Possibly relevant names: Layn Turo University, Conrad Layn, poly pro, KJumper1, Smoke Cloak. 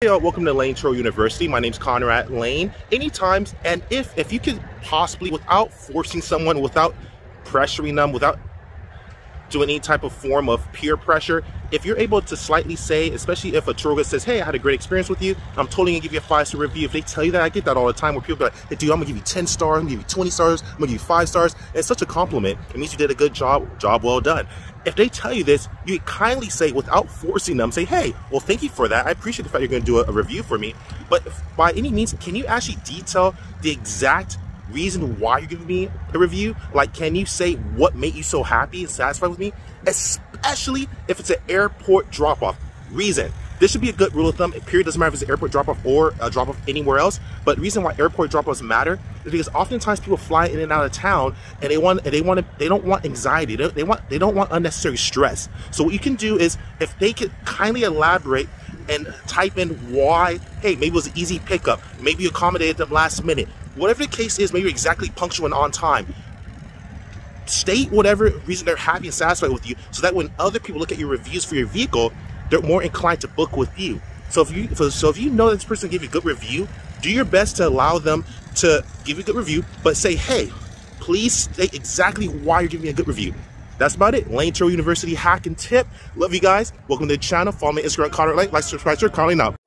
Hey y'all, welcome to Layn Turo University. My name's Conrad Layn. Anytime and if you could possibly, without forcing someone, without pressuring them, without doing any type of form of peer pressure, if you're able to slightly say, especially if a tour says, hey, I had a great experience with you, I'm totally gonna give you a 5-star review. If they tell you that, I get that all the time where people are like, hey, dude, I'm gonna give you 10 stars, I'm gonna give you 20 stars, I'm gonna give you 5 stars. And it's such a compliment. It means you did a good job well done. If they tell you this, you kindly say, without forcing them, say, hey, well, thank you for that. I appreciate the fact you're gonna do a review for me. But by any means, can you actually detail the exact reason why you're giving me a review? Like, can you say what made you so happy and satisfied with me? Especially if it's an airport drop-off. Reason. This should be a good rule of thumb. Period. Doesn't matter if it's an airport drop-off or a drop-off anywhere else. But the reason why airport drop-offs matter is because oftentimes people fly in and out of town, and they don't want anxiety. They don't want unnecessary stress. So what you can do is, if they could kindly elaborate and type in why. Hey, maybe it was an easy pickup. Maybe you accommodated them last minute. Whatever the case is, maybe you're exactly punctual and on time. State whatever reason they're happy and satisfied with you, so that when other people look at your reviews for your vehicle, they're more inclined to book with you. So if you know that this person gave you a good review, do your best to allow them to give you a good review, but say, hey, please state exactly why you're giving me a good review. That's about it. Layn Turo University hack and tip. Love you guys. Welcome to the channel. Follow me on Instagram, Conrad Layn. Like, subscribe, share, comment now.